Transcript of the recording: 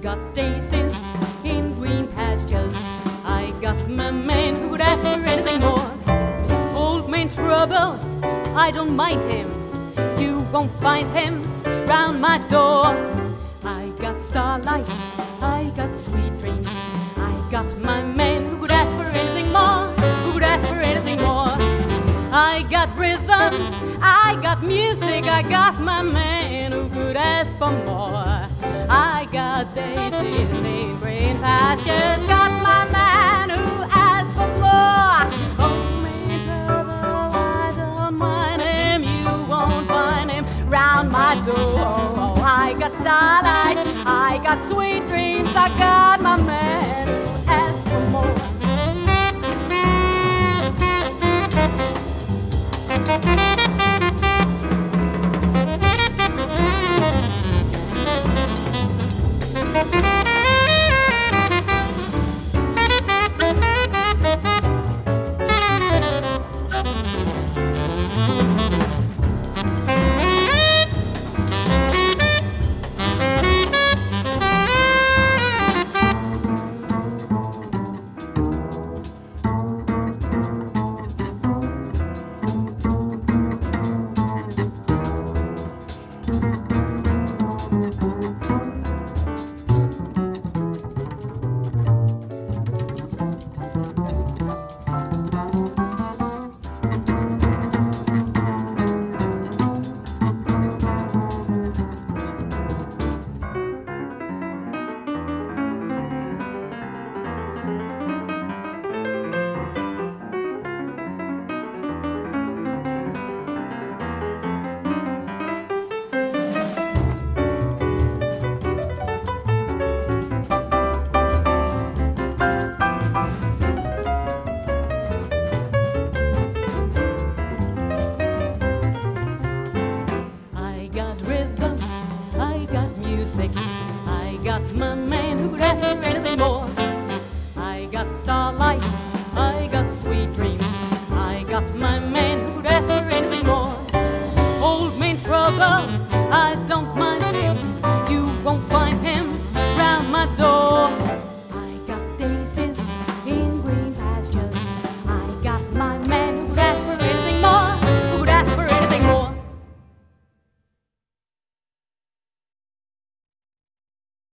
got daisies in green pastures. I got my man who would ask for anything more. Old man Trouble, I don't mind him. You won't find him round my door. I got starlight, I got sweet dreams. I got my man who would ask for anything more. Who would ask for anything more? I got rhythm, I got music, I got my man who could ask for more. I got daisies in green pastures, got my man who asked for more. Oh, man Trouble, I don't mind him, you won't find him round my door. I got starlight, I got sweet dreams, I got my man who asked for more. I got my man who could ask for anything more. I got starlight, I got sweet dreams. I got my man who could ask for anything more. Old man Trouble,